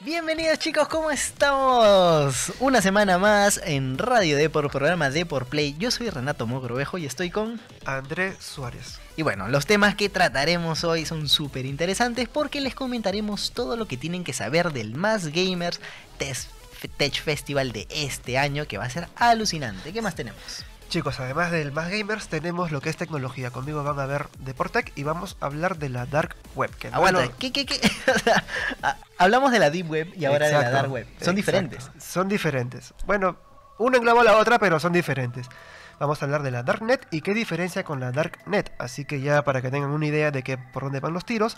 Bienvenidos chicos, ¿cómo estamos? Una semana más en Radio Depor, programa Depor Play. Yo soy Renato Mogrovejo y estoy con Andrés Suárez. Y bueno, los temas que trataremos hoy son súper interesantes porque les comentaremos todo lo que tienen que saber del Más Gamers Tech Festival de este año, que va a ser alucinante. ¿Qué más tenemos? Chicos, además del Más Gamers, tenemos lo que es tecnología. Conmigo van a ver Deportec y vamos a hablar de la Dark Web. Que no aguanta, ¿qué? O sea, hablamos de la Deep Web y ahora exacto, de la Dark Web. Son diferentes. Son diferentes. Bueno, uno engloba a la otra, pero son diferentes. Vamos a hablar de la Darknet y qué diferencia con la Darknet. Así que ya para que tengan una idea de qué, por dónde van los tiros.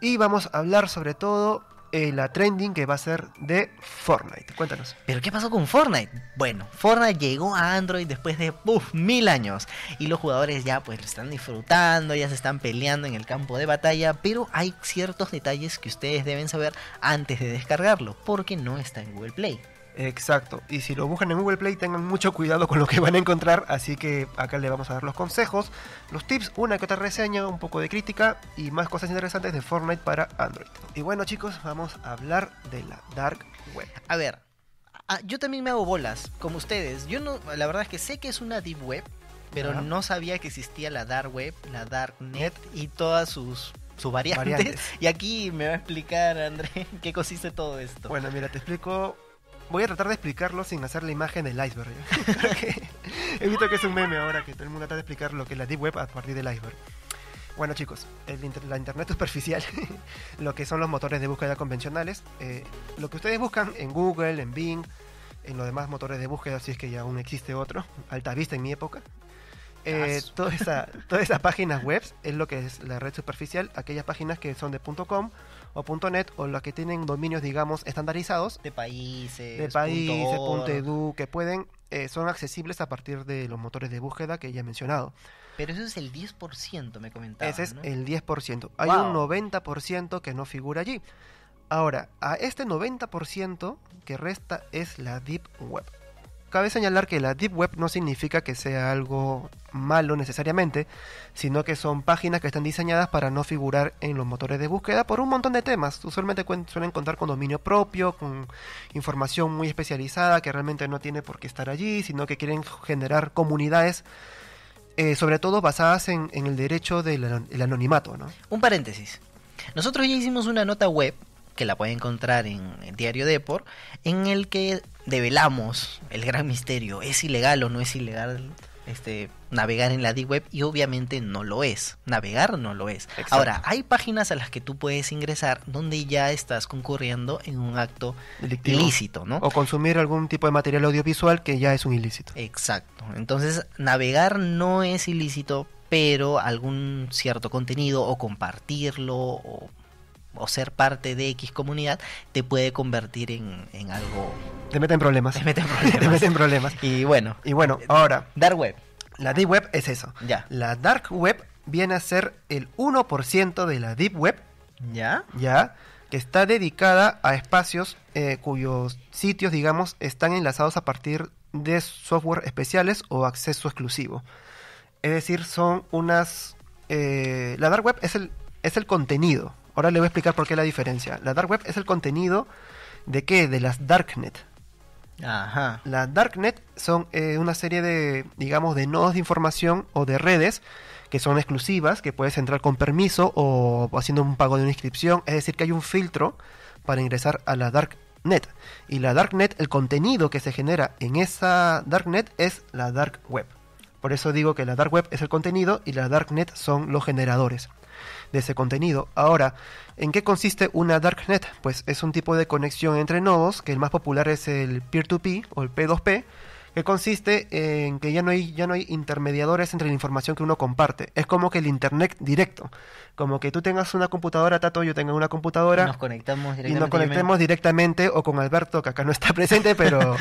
Y vamos a hablar sobre todo la trending que va a ser de Fortnite. Cuéntanos. ¿Pero qué pasó con Fortnite? Bueno, Fortnite llegó a Android después de 1000 años. Y los jugadores ya pues lo están disfrutando, ya se están peleando en el campo de batalla. Pero hay ciertos detalles que ustedes deben saber antes de descargarlo, porque no está en Google Play. Exacto, y si lo buscan en Google Play tengan mucho cuidado con lo que van a encontrar, así que acá le vamos a dar los consejos, los tips, una que otra reseña, un poco de crítica y más cosas interesantes de Fortnite para Android. Y bueno chicos, vamos a hablar de la Dark Web. A ver, yo también me hago bolas, como ustedes. Yo no, la verdad es que sé que es una Deep Web, pero no sabía que existía la Dark Web, la Darknet y todas sus variantes. Y aquí me va a explicar Andrés qué consiste todo esto. Bueno, mira, te explico. Voy a tratar de explicarlo sin hacer la imagen del iceberg. He visto que es un meme ahora que todo el mundo trata de explicar lo que es la Deep Web a partir del iceberg. Bueno chicos, la internet superficial, lo que son los motores de búsqueda convencionales, lo que ustedes buscan en Google, en Bing, en los demás motores de búsqueda, si es que ya aún existe otro, Altavista en mi época. Todas esas páginas web es lo que es la red superficial, aquellas páginas que son de .com o .net o las que tienen dominios, digamos, estandarizados. De países, .edu, que pueden, son accesibles a partir de los motores de búsqueda que ya he mencionado. Pero eso es el 10%, me comentaban, ese es, ¿no?, el 10%. Hay un 90% que no figura allí. Ahora, a este 90% que resta es la Deep Web. Cabe señalar que la Deep Web no significa que sea algo malo necesariamente, sino que son páginas que están diseñadas para no figurar en los motores de búsqueda por un montón de temas. Usualmente suelen contar con dominio propio, con información muy especializada que realmente no tiene por qué estar allí, sino que quieren generar comunidades, sobre todo basadas en el derecho del anonimato, ¿no? Un paréntesis. Nosotros ya hicimos una nota web, que la pueden encontrar en el diario Depor, en el que develamos el gran misterio. ¿Es ilegal o no es ilegal navegar en la Deep Web? Y obviamente no lo es. Navegar no lo es. Exacto. Ahora, hay páginas a las que tú puedes ingresar donde ya estás concurriendo en un acto delictivo, ilícito, ¿no? O consumir algún tipo de material audiovisual que ya es un ilícito. Exacto. Entonces, navegar no es ilícito, pero algún cierto contenido o compartirlo o ser parte de X comunidad te puede convertir en algo. Te meten problemas. Y bueno, ahora Dark Web. La Deep Web es eso. Ya. La Dark Web viene a ser el 1% de la Deep Web. Ya. Que está dedicada a espacios cuyos sitios, digamos, están enlazados a partir de software especiales o acceso exclusivo. Es decir, son unas. La Dark Web es el contenido. Ahora le voy a explicar por qué la diferencia. La Dark Web es el contenido de qué, de las Darknet. Ajá. Las Darknet son una serie de, digamos, de nodos de información o de redes que son exclusivas, que puedes entrar con permiso o haciendo un pago de una inscripción. Es decir, que hay un filtro para ingresar a la Darknet. Y la Darknet, el contenido que se genera en esa Darknet es la Dark Web. Por eso digo que la Dark Web es el contenido y la Darknet son los generadores de ese contenido. Ahora, ¿en qué consiste una Darknet? Pues es un tipo de conexión entre nodos, que el más popular es el peer-to-peer o el P2P, que consiste en que ya no hay intermediadores entre la información que uno comparte. Es como que el internet directo, como que tú tengas una computadora, Tato, yo tengo una computadora y nos conectemos directamente o con Alberto, que acá no está presente, pero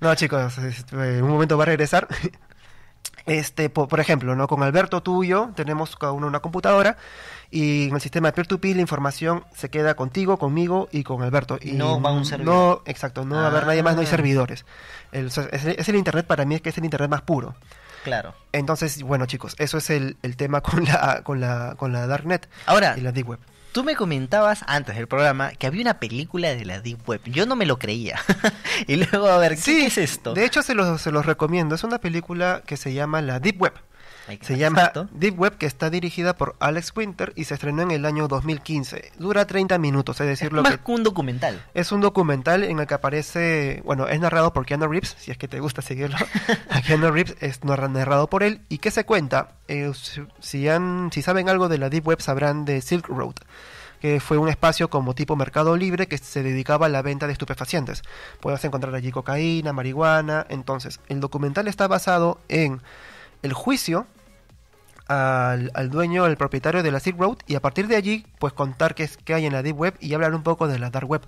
no chicos, un momento va a regresar. Por ejemplo, ¿no? Con Alberto, tú y yo tenemos cada uno una computadora y en el sistema de peer-to-peer la información se queda contigo, conmigo y con Alberto. Y no va a un servidor. No, exacto, no va a haber nadie más, no hay servidores. Es el internet, para mí es que es el internet más puro. Claro. Entonces, bueno chicos, eso es el tema con la Darknet. Ahora, y la Deep Web. Tú me comentabas antes del programa que había una película de la Deep Web. Yo no me lo creía. Y luego, a ver, ¿qué es esto? De hecho, se los recomiendo. Es una película que se llama La Deep Web. Se llama Deep Web, que está dirigida por Alex Winter y se estrenó en el año 2015. Dura 30 minutos, es decir, es un documental. Es un documental en el que aparece, bueno, es narrado por Keanu Reeves, si es que te gusta seguirlo. A Keanu Reeves es narrado por él. ¿Y qué se cuenta? Si saben algo de la Deep Web, sabrán de Silk Road, que fue un espacio como tipo mercado libre que se dedicaba a la venta de estupefacientes. Puedes encontrar allí cocaína, marihuana. Entonces, el documental está basado en el juicio al dueño, al propietario de la Silk Road, y a partir de allí, pues contar qué hay en la Deep Web y hablar un poco de la Dark Web.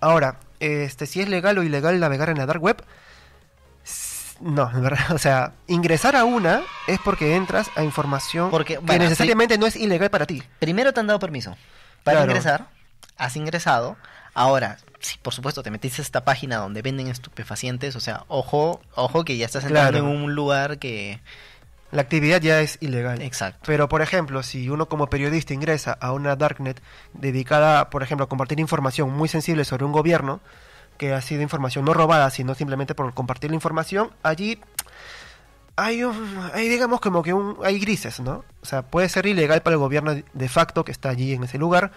Ahora, si es legal o ilegal navegar en la Dark Web, no, en verdad, o sea, ingresar a una es porque entras a información que necesariamente no es ilegal para ti. Primero te han dado permiso para ingresar, has ingresado. Ahora, sí, por supuesto, te metiste a esta página donde venden estupefacientes, o sea, ojo que ya estás entrando en un lugar que... La actividad ya es ilegal. Exacto. Pero, por ejemplo, si uno como periodista ingresa a una darknet dedicada, por ejemplo, a compartir información muy sensible sobre un gobierno, que ha sido información no robada, sino simplemente por compartir la información, allí hay digamos, como que hay grises, ¿no? O sea, puede ser ilegal para el gobierno de facto que está allí en ese lugar,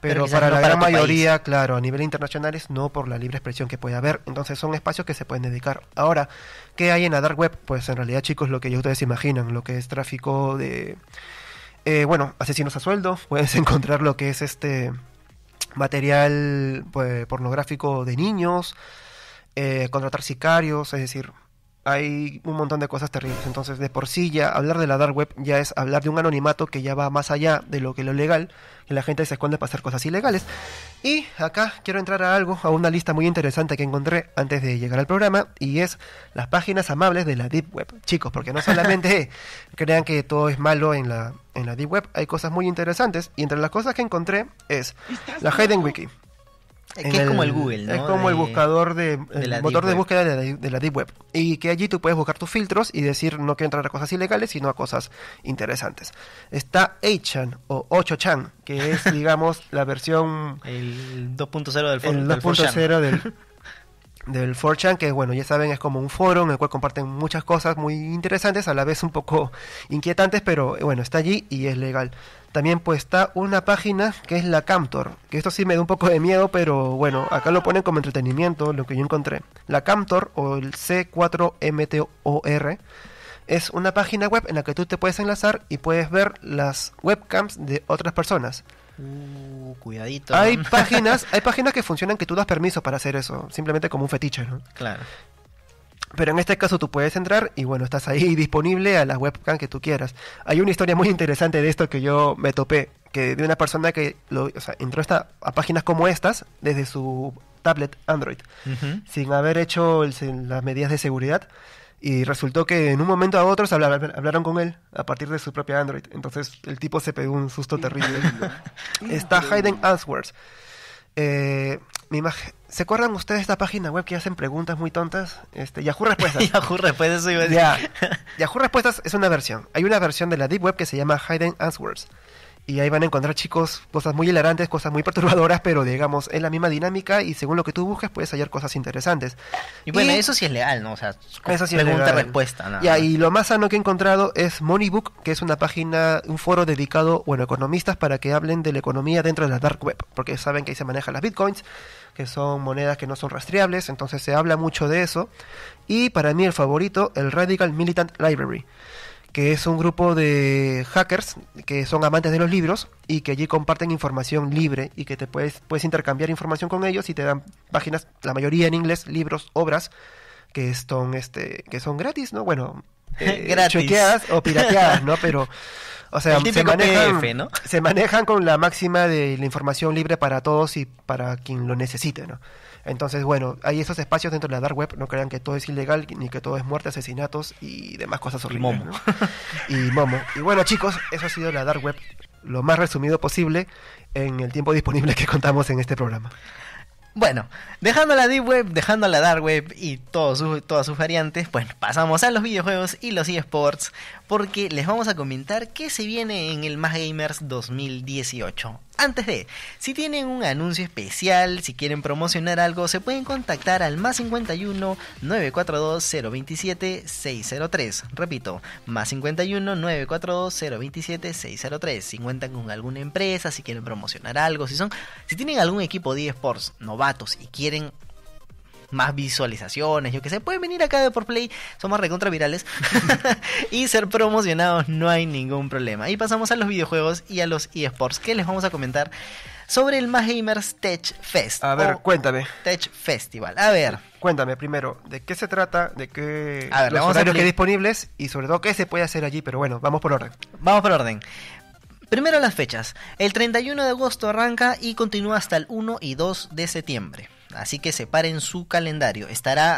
pero para la gran mayoría, país, claro, a nivel internacional es no por la libre expresión que puede haber. Entonces son espacios que se pueden dedicar. Ahora, ¿qué hay en la Dark Web? Pues en realidad, chicos, lo que ya ustedes imaginan, lo que es tráfico de... asesinos a sueldo. Puedes encontrar lo que es material pornográfico de niños, contratar sicarios, es decir... Hay un montón de cosas terribles. Entonces, de por sí ya hablar de la Dark Web ya es hablar de un anonimato que ya va más allá de lo que lo legal, que la gente se esconde para hacer cosas ilegales. Y acá quiero entrar a una lista muy interesante que encontré antes de llegar al programa, y es las páginas amables de la Deep Web. Chicos, porque no solamente crean que todo es malo en la Deep Web, hay cosas muy interesantes, y entre las cosas que encontré es la Hidden Wiki. Que es como el Google, ¿no? Es como el buscador el motor de búsqueda de la Deep Web. Y que allí tú puedes buscar tus filtros y decir, no quiero entrar a cosas ilegales, sino a cosas interesantes. Está 8chan o 8chan, que es, digamos, la versión... El 2.0 del 4chan. El 2.0 del 4chan, que, bueno, ya saben, es como un foro en el cual comparten muchas cosas muy interesantes, a la vez un poco inquietantes, pero, bueno, está allí y es legal. También pues está una página que es la Camtor, que esto sí me da un poco de miedo, pero bueno, acá lo ponen como entretenimiento, lo que yo encontré. La Camtor, o el C4MTOR, es una página web en la que tú te puedes enlazar y puedes ver las webcams de otras personas. Cuidadito. Hay páginas que funcionan que tú das permiso para hacer eso, simplemente como un fetiche, ¿no? Claro. Pero en este caso tú puedes entrar y bueno, estás ahí disponible a la webcam que tú quieras. Hay una historia muy interesante de esto que yo me topé, que de una persona que entró a páginas como estas desde su tablet Android, sin haber hecho las medidas de seguridad, y resultó que en un momento a otro hablaron con él a partir de su propia Android. Entonces el tipo se pegó un susto terrible. Está Hidden Answers. ¿Se acuerdan ustedes de esta página web que hacen preguntas muy tontas? Yahoo Respuestas. Yahoo Respuestas, eso iba a decir. Yahoo Respuestas es una versión. Hay una versión de la Deep Web que se llama Hidden Answers. Y ahí van a encontrar, chicos, cosas muy hilarantes, cosas muy perturbadoras, pero digamos, es la misma dinámica y según lo que tú busques puedes hallar cosas interesantes. Y bueno, eso sí es legal, ¿no? O sea, eso sí pregunta-respuesta. No. Y lo más sano que he encontrado es Moneybook, que es una página, un foro dedicado, bueno, a economistas para que hablen de la economía dentro de la Dark Web, porque saben que ahí se manejan las bitcoins, que son monedas que no son rastreables, entonces se habla mucho de eso. Y para mí el favorito, el Radical Militant Library, que es un grupo de hackers que son amantes de los libros y que allí comparten información libre y que te puedes intercambiar información con ellos y te dan páginas, la mayoría en inglés, libros, obras, que son gratis, ¿no? Bueno, chequeadas o pirateadas, ¿no? Pero, o sea, PDF, ¿no? Se manejan con la máxima de la información libre para todos y para quien lo necesite, ¿no? Entonces, bueno, hay esos espacios dentro de la Dark Web, no crean que todo es ilegal, ni que todo es muerte, asesinatos y demás cosas horribles. Y momo. ¿No? Y bueno, chicos, eso ha sido la Dark Web, lo más resumido posible en el tiempo disponible que contamos en este programa. Bueno, dejando la Deep Web, dejando la Dark Web y todas sus variantes, pues pasamos a los videojuegos y los eSports, porque les vamos a comentar qué se viene en el Más Gamers 2018. antes de. Si tienen un anuncio especial, si quieren promocionar algo, se pueden contactar al más 51 942 027 603. Repito, más 51 942 027 603. Si cuentan con alguna empresa, si quieren promocionar algo, si tienen algún equipo de eSports novatos y quieren más visualizaciones, yo que sé, pueden venir acá de Depor Play, somos recontra virales y ser promocionados, no hay ningún problema. Y pasamos a los videojuegos y a los eSports, que les vamos a comentar sobre el Más Gamers Tech Fest. A ver, cuéntame. Tech Festival, a ver. Cuéntame primero, ¿de qué se trata? ¿De qué a ver, los horarios que hay disponibles? Y sobre todo, ¿qué se puede hacer allí? Pero bueno, vamos por orden. Vamos por orden. Primero las fechas. El 31 de agosto arranca y continúa hasta el 1 y 2 de septiembre. Así que separen su calendario.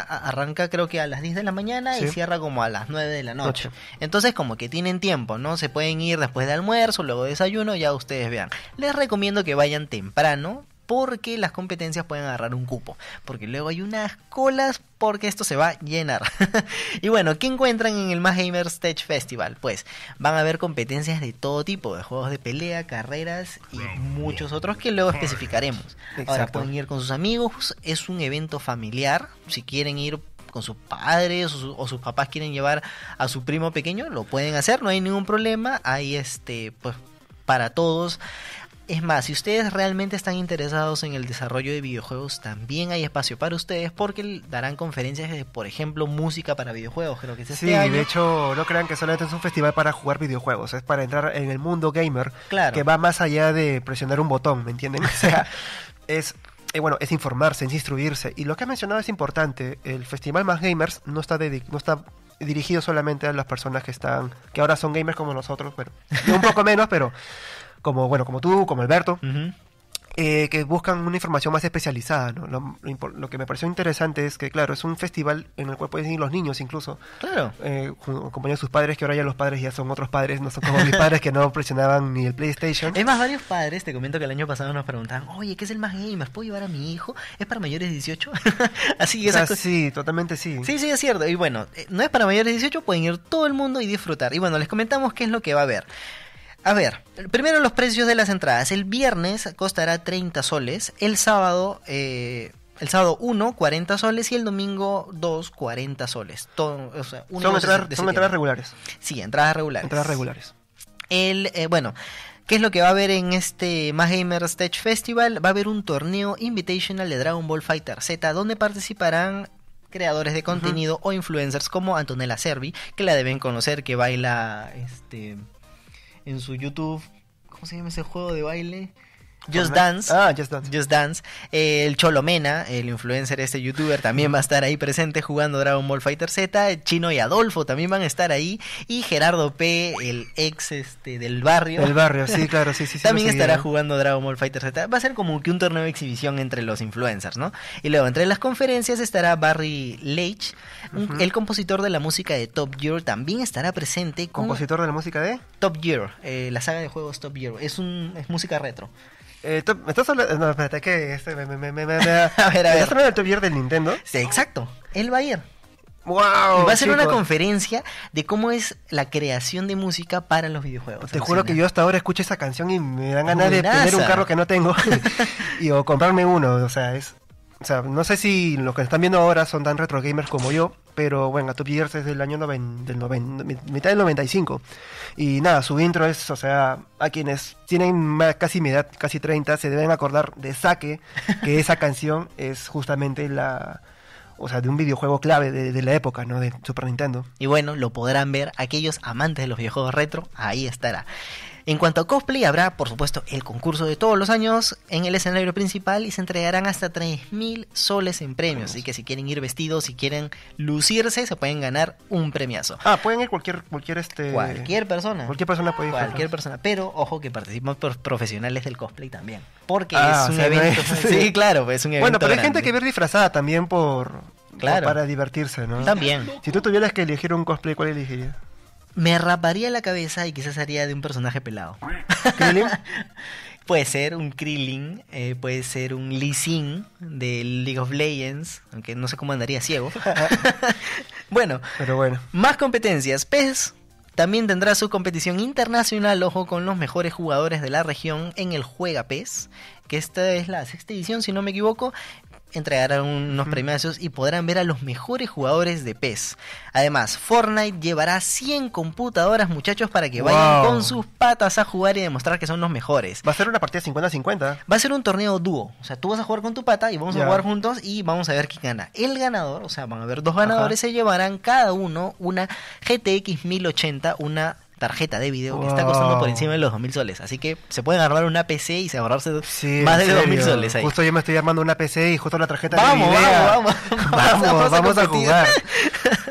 Arranca creo que a las 10 de la mañana y cierra como a las 9 de la noche. Entonces como que tienen tiempo, ¿no? Se pueden ir después de almuerzo, luego de desayuno, ya ustedes vean. Les recomiendo que vayan temprano porque las competencias pueden agarrar un cupo. Porque luego hay unas colas porque esto se va a llenar. Y bueno, ¿qué encuentran en el Más Gamers Tech Festival? Pues van a haber competencias de todo tipo, de juegos de pelea, carreras y muchos otros que luego especificaremos. Exacto. Ahora pueden ir con sus amigos, es un evento familiar, si quieren ir con sus padres o sus papás quieren llevar a su primo pequeño, lo pueden hacer, no hay ningún problema, hay pues para todos. Es más, si ustedes realmente están interesados en el desarrollo de videojuegos, también hay espacio para ustedes porque darán conferencias de, por ejemplo, música para videojuegos. Creo que es este año. De hecho, no crean que solamente es un festival para jugar videojuegos, es para entrar en el mundo gamer, claro, que va más allá de presionar un botón, ¿me entienden? O sea, es informarse, es instruirse. Y lo que has mencionado es importante, el Festival Más Gamers no está dirigido solamente a las personas que ahora son gamers como nosotros, bueno, un poco menos, pero... como tú, como Alberto, que buscan una información más especializada, ¿no? Lo que me pareció interesante es que, claro, es un festival en el cual pueden ir los niños incluso. Claro. Acompañar a sus padres, que ahora ya los padres ya son otros padres, no son como mis padres que no presionaban ni el PlayStation. Es más, varios padres, te comento que el año pasado nos preguntaban, oye, ¿qué es el Más Gamer? ¿Puedo llevar a mi hijo? ¿Es para mayores de 18? Así es. Sí, totalmente sí. Sí, es cierto. Y bueno, no es para mayores de 18, pueden ir todo el mundo y disfrutar. Y bueno, les comentamos qué es lo que va a haber. A ver, primero los precios de las entradas. El viernes costará 30 soles, el sábado 1, 40 soles y el domingo 2, 40 soles. Son entradas regulares. Sí, entradas regulares. ¿Qué es lo que va a haber en este Más Gamers Tech Festival? Va a haber un torneo invitational de Dragon Ball Fighter Z donde participarán creadores de contenido o influencers como Antonella Servi, que la deben conocer, que baila en su YouTube, ¿cómo se llama ese juego de baile? Just Dance. Ah, Just Dance. Just Dance. El Cholo Mena, el influencer, youtuber, también va a estar ahí presente jugando Dragon Ball Fighter Z. Chino y Adolfo también van a estar ahí. Y Gerardo P, el ex del barrio. Del barrio, sí, claro, sí. También estará jugando Dragon Ball Fighter Z. Va a ser como que un torneo de exhibición entre los influencers, ¿no? Y luego, entre las conferencias estará Barry Leitch, el compositor de la música de Top Gear, también estará presente. ¿Compositor de la música de? Top Gear, la saga de juegos Top Gear. Es música retro. ¿Me estás hablando? No, espérate, que a ver. ¿Estás hablando del Top Gear del Nintendo? Sí, exacto. Él va a ir. ¡Wow! Va a ser una conferencia de cómo es la creación de música para los videojuegos. Te juro que yo hasta ahora escucho esa canción y me dan ganas de tener un carro que no tengo o comprarme uno. O sea, no sé si los que están viendo ahora son tan retro gamers como yo, pero bueno, Top Gear es del año mitad del 95. Y nada, su intro es, o sea, a quienes tienen casi mi edad, casi 30, se deben acordar de Sake, que esa canción es justamente de un videojuego clave de la época, ¿no? De Super Nintendo. Y bueno, lo podrán ver aquellos amantes de los videojuegos retro, ahí estará. En cuanto a cosplay, habrá, por supuesto, el concurso de todos los años en el escenario principal y se entregarán hasta 3.000 soles en premios. Así que si quieren ir vestidos, si quieren lucirse, se pueden ganar un premiazo. Pueden ir cualquier persona. Cualquier persona puede ir. Pero ojo que participan profesionales del cosplay también. Porque es un evento. Sí, claro, es un evento. Bueno, pero hay gente que ver disfrazada también para divertirse, ¿no? También. Si tú tuvieras que elegir un cosplay, ¿cuál elegirías? Me raparía la cabeza y quizás haría de un personaje pelado. ¿Krillin? Puede ser un Krillin, puede ser un Lee Sin de League of Legends, aunque no sé cómo andaría ciego. Pero bueno. Más competencias. PES También tendrá su competición internacional, ojo, con los mejores jugadores de la región en el Juega PES, que esta es la 6ª edición, si no me equivoco. Entregarán unos premiazos y podrán ver a los mejores jugadores de PES. Además, Fortnite llevará 100 computadoras, muchachos, para que vayan con sus patas a jugar y demostrar que son los mejores. Va a ser una partida 50-50. Va a ser un torneo dúo. O sea, tú vas a jugar con tu pata y vamos a jugar juntos y vamos a ver quién gana. El ganador, o sea, van a haber dos ganadores, se llevarán cada uno una GTX 1080, una tarjeta de video que está costando por encima de los 2.000 soles. Así que se pueden armar una PC y se ahorrarse más de 2.000 soles ahí. Justo yo me estoy armando una PC y justo la tarjeta de video. Vamos a jugar.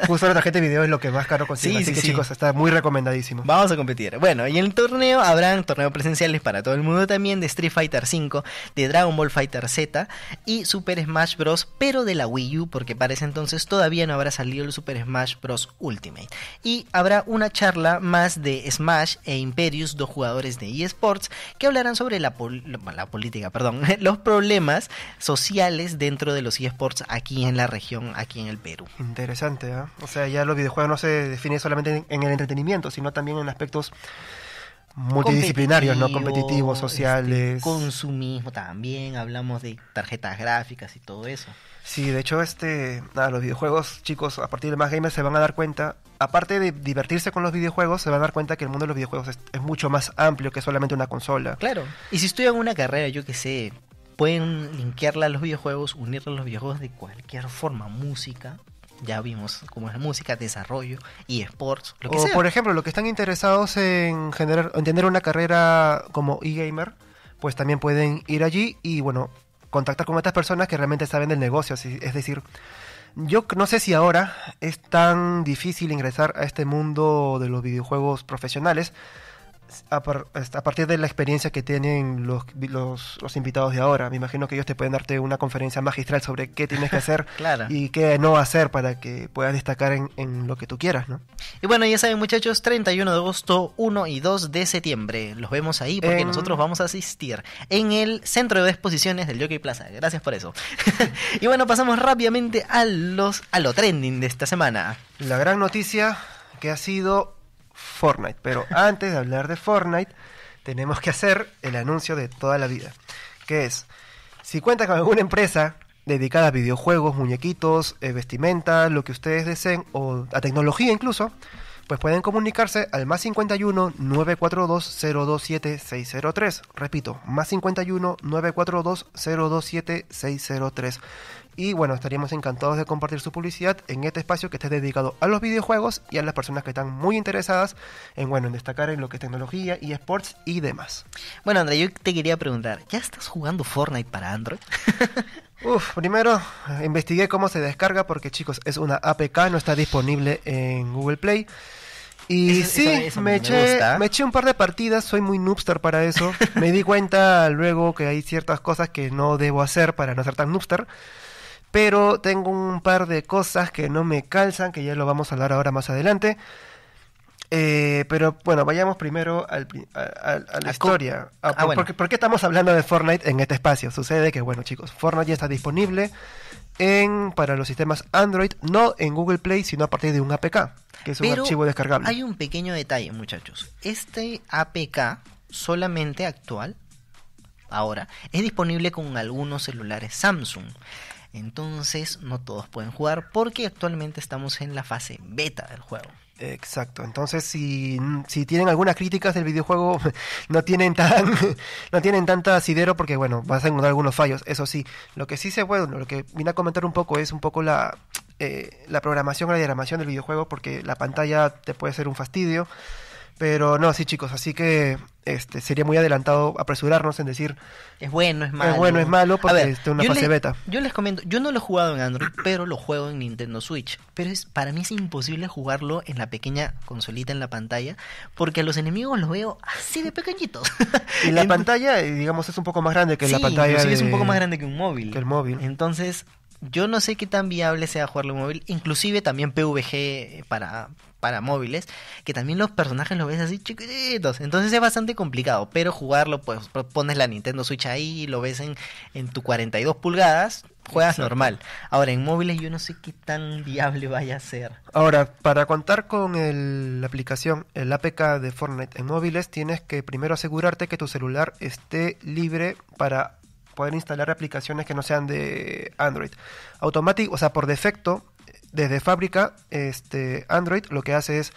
Justo la tarjeta de video es lo que más caro consigue. Así que chicos, está muy recomendadísimo. Vamos a competir. Bueno, y en el torneo habrán torneos presenciales para todo el mundo también de Street Fighter V, de Dragon Ball Fighter Z y Super Smash Bros. Pero de la Wii U, porque para ese entonces todavía no habrá salido el Super Smash Bros. Ultimate. Y habrá una charla más de Smash e Imperius, dos jugadores de eSports, que hablarán sobre la política, los problemas sociales dentro de los eSports aquí en la región, aquí en el Perú. Interesante, ¿eh? O sea, ya los videojuegos no se definen solamente en el entretenimiento, sino también en aspectos multidisciplinarios, competitivos, sociales. Consumismo también, hablamos de tarjetas gráficas y todo eso. Sí, de hecho, los videojuegos, chicos, a partir de Más Gamers se van a dar cuenta, aparte de divertirse con los videojuegos, se van a dar cuenta que el mundo de los videojuegos es mucho más amplio que solamente una consola. Claro, y si estudian una carrera, yo qué sé, pueden linkearla a los videojuegos, unirla a los videojuegos de cualquier forma, música. Ya vimos cómo es la música, desarrollo, eSports, lo que sea. O, por ejemplo, los que están interesados en tener una carrera como e-gamer, pues también pueden ir allí y, bueno, contactar con estas personas que realmente saben del negocio. Es decir, yo no sé si ahora es tan difícil ingresar a este mundo de los videojuegos profesionales a partir de la experiencia que tienen los invitados de ahora. Me imagino que ellos te pueden darte una conferencia magistral sobre qué tienes que hacer y qué no hacer para que puedas destacar en lo que tú quieras, ¿no? Y bueno, ya saben, muchachos, 31 de agosto, 1 y 2 de septiembre. Los vemos ahí porque nosotros vamos a asistir en el Centro de Exposiciones del Jockey Plaza. Gracias por eso. Y bueno, pasamos rápidamente a lo trending de esta semana. La gran noticia que ha sido Fortnite, pero antes de hablar de Fortnite tenemos que hacer el anuncio de toda la vida, que es: si cuentan con alguna empresa dedicada a videojuegos, muñequitos, vestimenta, lo que ustedes deseen, o a tecnología incluso, pues pueden comunicarse al más 51 942 027 603, repito, más 51 942 027 603. Y bueno, estaríamos encantados de compartir su publicidad en este espacio que esté dedicado a los videojuegos y a las personas que están muy interesadas en destacar en lo que es tecnología, eSports y demás. Bueno, André, yo te quería preguntar, ¿ya estás jugando Fortnite para Android? Primero investigué cómo se descarga porque, chicos, es una APK, no está disponible en Google Play. Y me eché un par de partidas, soy muy noobster para eso. Me di cuenta luego que hay ciertas cosas que no debo hacer para no ser tan noobster. Pero tengo un par de cosas que no me calzan, que ya lo vamos a hablar ahora más adelante. Pero bueno, vayamos primero a la historia. ¿Por qué estamos hablando de Fortnite en este espacio? Sucede que, bueno, chicos, Fortnite ya está disponible para los sistemas Android, no en Google Play, sino a partir de un APK, que es un archivo descargable. Hay un pequeño detalle, muchachos. Este APK solamente ahora, es disponible con algunos celulares Samsung. Entonces no todos pueden jugar porque actualmente estamos en la fase beta del juego. Exacto, entonces si tienen algunas críticas del videojuego, no tienen tanta asidero porque, bueno, vas a encontrar algunos fallos. Eso sí, lo que sí se puede, lo que vine a comentar un poco es un poco la programación, la diagramación del videojuego, porque la pantalla te puede ser un fastidio. Pero no, sí, chicos, así que sería muy adelantado apresurarnos en decir es bueno, es malo. Es bueno, es malo, porque es una fase beta. Yo les comento, yo no lo he jugado en Android, pero lo juego en Nintendo Switch. Pero para mí es imposible jugarlo en la pequeña consolita en la pantalla, porque a los enemigos los veo así de pequeñitos. Y la pantalla, digamos, es un poco más grande que la pantalla. Sí, es un poco más grande que un móvil. Que el móvil. Entonces, yo no sé qué tan viable sea jugarlo en móvil, inclusive también PvG para móviles, que también los personajes los ves así chiquititos, entonces es bastante complicado, pero jugarlo, pues pones la Nintendo Switch ahí, lo ves en tu 42 pulgadas, juegas normal. Ahora, en móviles yo no sé qué tan viable vaya a ser. Ahora, para contar con la aplicación, el APK de Fortnite en móviles, tienes que primero asegurarte que tu celular esté libre para poder instalar aplicaciones que no sean de Android. Automático, o sea, por defecto, desde fábrica, Android lo que hace es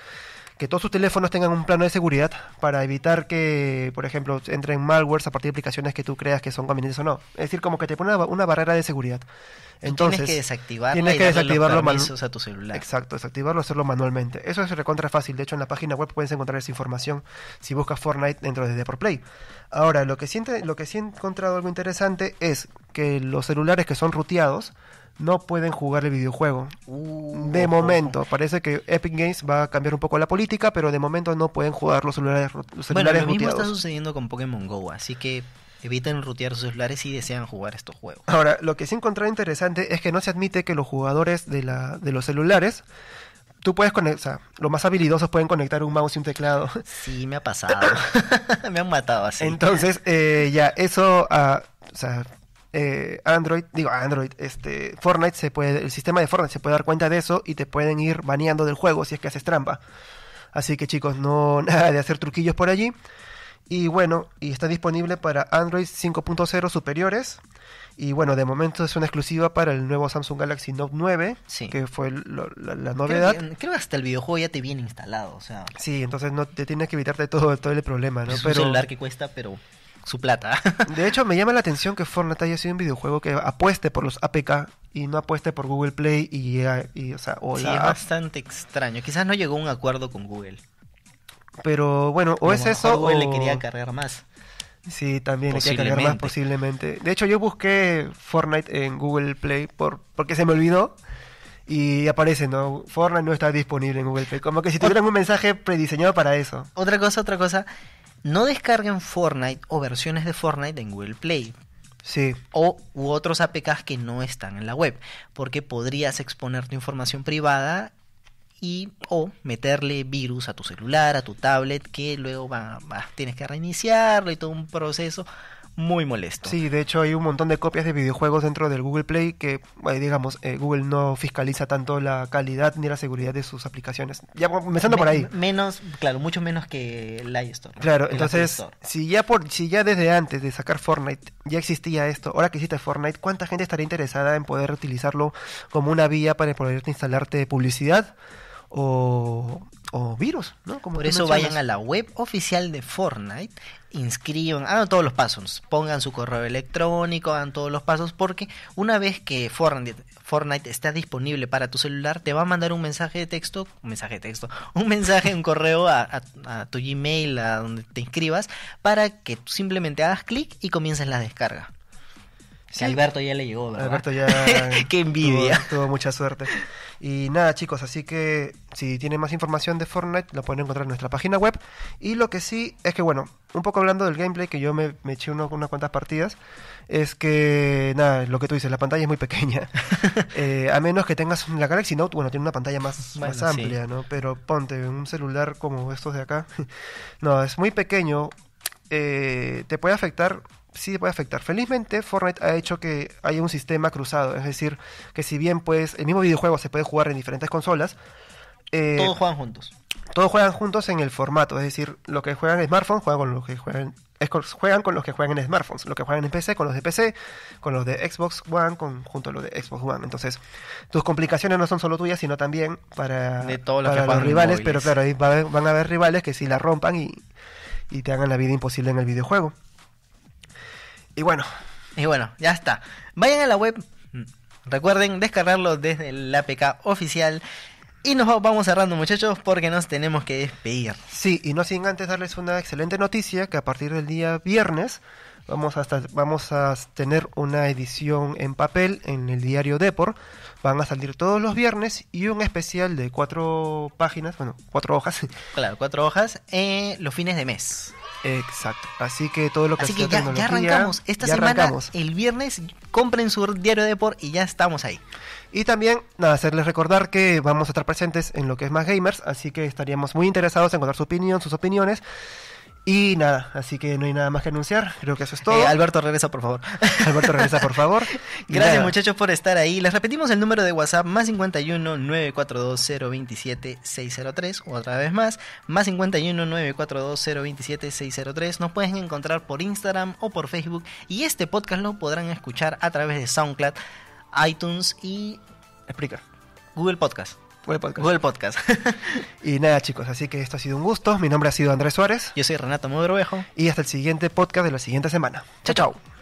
que todos sus teléfonos tengan un plano de seguridad para evitar que, por ejemplo, entren malwares a partir de aplicaciones que tú creas que son convenientes o no. Es decir, como que te pone una barrera de seguridad. Entonces, tienes que desactivarlo a tu celular. Exacto, desactivarlo, hacerlo manualmente. Eso es recontra fácil. De hecho, en la página web puedes encontrar esa información si buscas Fortnite dentro de Depor Play. Ahora, lo que sí he encontrado algo interesante es que los celulares que son ruteados no pueden jugar el videojuego. De momento, parece que Epic Games va a cambiar un poco la política, pero de momento no pueden jugar los celulares ruteados. Bueno, lo mismo está sucediendo con Pokémon GO, así que eviten rutear sus celulares si desean jugar estos juegos. Ahora, lo que sí encontré interesante es que no se admite que los jugadores de los celulares, tú puedes conectar, o sea, los más habilidosos pueden conectar un mouse y un teclado. Sí, me ha pasado. Me han matado así. Entonces, Fortnite el sistema de Fortnite se puede dar cuenta de eso y te pueden ir baneando del juego si es que haces trampa. Así que, chicos, no nada de hacer truquillos por allí. Y bueno, y está disponible para Android 5.0 superiores. Y bueno, de momento es una exclusiva para el nuevo Samsung Galaxy Note 9, sí, que fue la novedad. Creo que hasta el videojuego ya te viene instalado, o sea. Sí, entonces no te tienes que evitarte todo el problema, ¿no? Es un celular que cuesta, pero su plata. De hecho, me llama la atención que Fortnite haya sido un videojuego que apueste por los APK y no apueste por Google Play Sí, es bastante extraño. Quizás no llegó a un acuerdo con Google. Pero bueno, o es eso, Google le quería cargar más. Sí, también le quería cargar más posiblemente. De hecho, yo busqué Fortnite en Google Play porque se me olvidó. Y aparece, ¿no? Fortnite no está disponible en Google Play. Como que si tuvieran un mensaje prediseñado para eso. Otra cosa. No descarguen Fortnite o versiones de Fortnite en Google Play. Sí. U otros APKs que no están en la web. Porque podrías exponer tu información privada o meterle virus a tu celular, a tu tablet, que luego tienes que reiniciarlo y todo un proceso muy molesto. Sí, de hecho hay un montón de copias de videojuegos dentro del Google Play que, digamos, Google no fiscaliza tanto la calidad ni la seguridad de sus aplicaciones. Ya empezando por ahí. Mucho menos que el Play Store. Claro, entonces, si ya desde antes de sacar Fortnite ya existía esto, ahora que hiciste Fortnite, ¿cuánta gente estaría interesada en poder utilizarlo como una vía para poder instalarte publicidad o virus, ¿no? Como por eso mencionas. Vayan a la web oficial de Fortnite, inscriban, hagan todos los pasos, pongan su correo electrónico, hagan todos los pasos, porque una vez que Fortnite está disponible para tu celular, te va a mandar un correo a tu Gmail, a donde te inscribas, para que tú simplemente hagas clic y comiences la descarga. Sí. Alberto ya le llegó, ¿verdad? Alberto ya... ¡Qué envidia! Tuvo mucha suerte. Y nada, chicos, así que si tienen más información de Fortnite, la pueden encontrar en nuestra página web. Y lo que sí es que, bueno, un poco hablando del gameplay, que yo me eché unas cuantas partidas, es que, nada, lo que tú dices, la pantalla es muy pequeña. A menos que tengas la Galaxy Note, bueno, tiene una pantalla más amplia, sí, ¿no? Pero ponte un celular como estos de acá. No, es muy pequeño. Sí, puede afectar. Felizmente, Fortnite ha hecho que haya un sistema cruzado. Es decir, que si bien pues el mismo videojuego se puede jugar en diferentes consolas, todos juegan juntos en el formato. Es decir, los que juegan en smartphone juegan con los que juegan en smartphones. Los que juegan en PC con los de PC, con los de Xbox One, junto a los de Xbox One. Entonces, tus complicaciones no son solo tuyas, sino también para los rivales. Pero claro, ahí van a haber rivales que sí la rompan y te hagan la vida imposible en el videojuego. Y bueno, ya está. Vayan a la web, recuerden descargarlo desde el APK oficial. Y nos vamos cerrando, muchachos, porque nos tenemos que despedir. Sí, y no sin antes darles una excelente noticia, que a partir del día viernes vamos a tener una edición en papel en el diario Depor. Van a salir todos los viernes y un especial de 4 hojas. Claro, 4 hojas los fines de mes. Exacto, así que todo lo que sea tecnología, ya arrancamos esta semana, el viernes compren su diario Depor y ya estamos ahí. Y también, nada, hacerles recordar que vamos a estar presentes en lo que es Más Gamers, así que estaríamos muy interesados en encontrar sus opiniones Y nada, así que no hay nada más que anunciar. Creo que eso es todo. Alberto, regresa, por favor. Alberto, regresa, por favor. Gracias, muchachos, por estar ahí. Les repetimos el número de WhatsApp: más 51 942 027 603. Otra vez más: más 51 942 027 603. Nos pueden encontrar por Instagram o por Facebook. Y este podcast lo podrán escuchar a través de SoundCloud, iTunes y... Explica. Google Podcasts. Google Podcast. Y nada, chicos, así que esto ha sido un gusto. Mi nombre ha sido Andrés Suárez. Yo soy Renato Mogrovejo. Y hasta el siguiente podcast de la siguiente semana. Chao, chao.